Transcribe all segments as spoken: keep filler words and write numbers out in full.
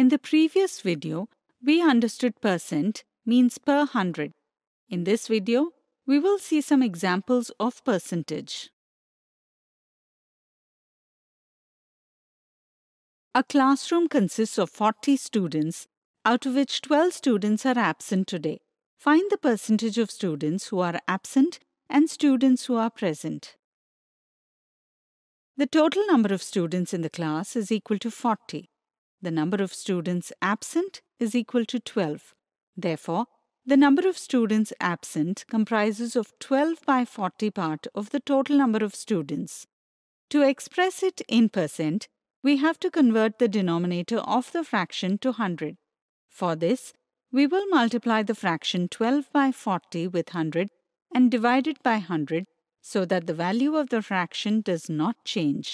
In the previous video, we understood percent means per hundred. In this video, we will see some examples of percentage. A classroom consists of forty students, out of which twelve students are absent today. Find the percentage of students who are absent and students who are present. The total number of students in the class is equal to forty. The number of students absent is equal to twelve. Therefore, the number of students absent comprises of twelve by forty part of the total number of students. To express it in percent, we have to convert the denominator of the fraction to one hundred. For this, we will multiply the fraction twelve by forty with one hundred and divide it by one hundred so that the value of the fraction does not change.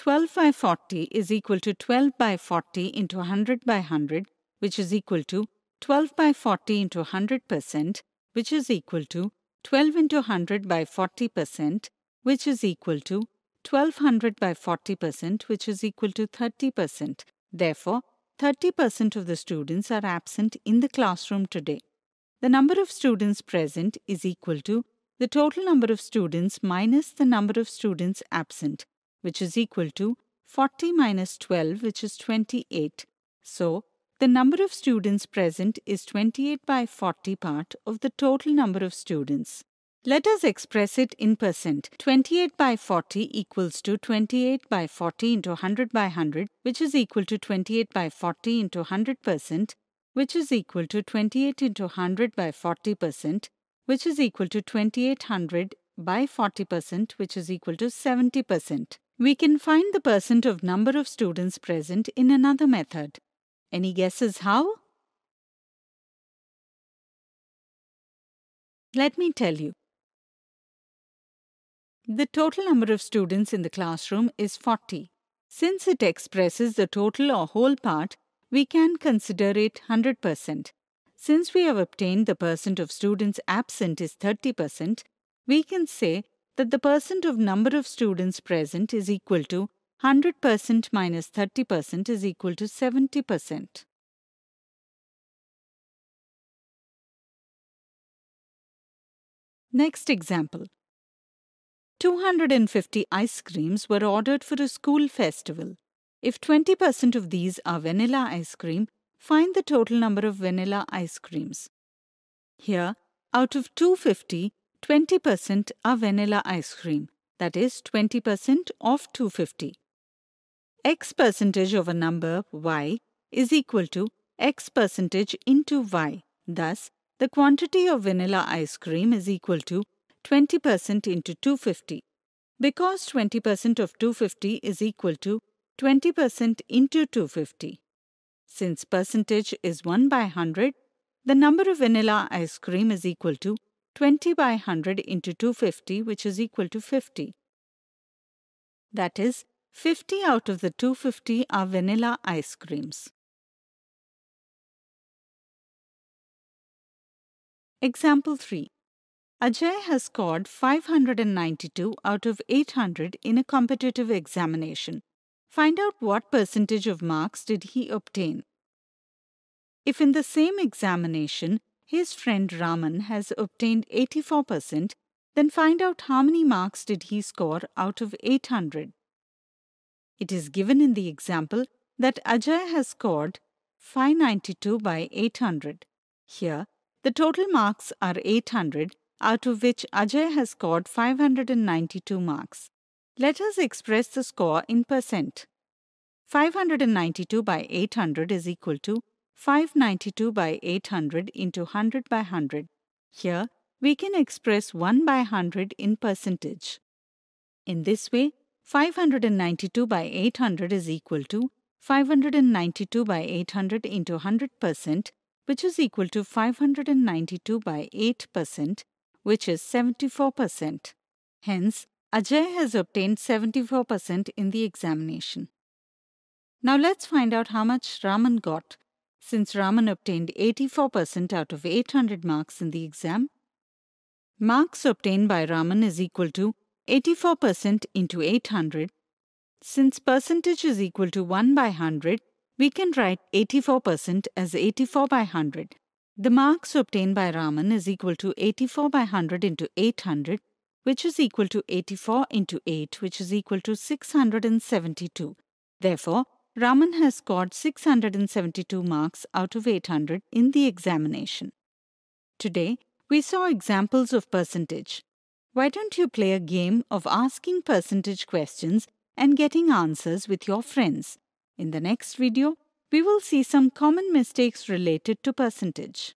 twelve by forty is equal to twelve by forty into one hundred by one hundred, which is equal to twelve by forty into one hundred percent, which is equal to twelve into one hundred by forty percent, which is equal to twelve hundred by forty percent, which is equal to thirty percent. Therefore, thirty percent of the students are absent in the classroom today. The number of students present is equal to the total number of students minus the number of students absent, which is equal to forty minus twelve, which is twenty-eight. So, the number of students present is twenty-eight by forty part of the total number of students. Let us express it in percent. twenty-eight by forty equals to twenty-eight by forty into one hundred by one hundred, which is equal to twenty-eight by forty into one hundred percent, which is equal to twenty-eight into one hundred by forty percent, which is equal to twenty-eight hundred by forty percent, which is equal to seventy percent. We can find the percent of number of students present in another method. Any guesses how? Let me tell you. The total number of students in the classroom is forty. Since it expresses the total or whole part, we can consider it one hundred percent. Since we have obtained the percent of students absent is thirty percent, we can say that the percent of number of students present is equal to one hundred percent minus thirty percent is equal to seventy percent. Next example. two hundred fifty ice creams were ordered for a school festival. If twenty percent of these are vanilla ice cream, find the total number of vanilla ice creams. Here, out of two hundred fifty, twenty percent are vanilla ice cream, that is twenty percent of two hundred fifty. X percentage of a number y is equal to x percentage into y. Thus, the quantity of vanilla ice cream is equal to twenty percent into two hundred fifty. Because twenty percent of two hundred fifty is equal to twenty percent into two hundred fifty. Since percentage is one by one hundred, the number of vanilla ice cream is equal to twenty by one hundred into two hundred fifty, which is equal to fifty. That is, fifty out of the two hundred fifty are vanilla ice creams. Example three. Ajay has scored five hundred ninety-two out of eight hundred in a competitive examination. Find out what percentage of marks did he obtain. If in the same examination, his friend Raman has obtained eighty-four percent, then find out how many marks did he score out of eight hundred. It is given in the example that Ajay has scored five hundred ninety-two by eight hundred. Here, the total marks are eight hundred, out of which Ajay has scored five hundred ninety-two marks. Let us express the score in percent. five hundred ninety-two by eight hundred is equal to five hundred ninety-two by eight hundred into one hundred by one hundred. Here, we can express one by one hundred in percentage. In this way, five hundred ninety-two by eight hundred is equal to five hundred ninety-two by eight hundred into one hundred percent, which is equal to five hundred ninety-two by eight percent, which is seventy-four percent. Hence, Ajay has obtained seventy-four percent in the examination. Now let's find out how much Raman got. Since Raman obtained eighty-four percent out of eight hundred marks in the exam, marks obtained by Raman is equal to eighty-four percent into eight hundred. Since percentage is equal to one by one hundred, We can write eighty-four percent as eighty-four by one hundred. The marks obtained by Raman is equal to eighty-four by one hundred into eight hundred, which is equal to eighty-four into eight, which is equal to six hundred seventy-two. Therefore, Raman has scored six hundred seventy-two marks out of eight hundred in the examination. Today, we saw examples of percentage. Why don't you play a game of asking percentage questions and getting answers with your friends? In the next video, we will see some common mistakes related to percentage.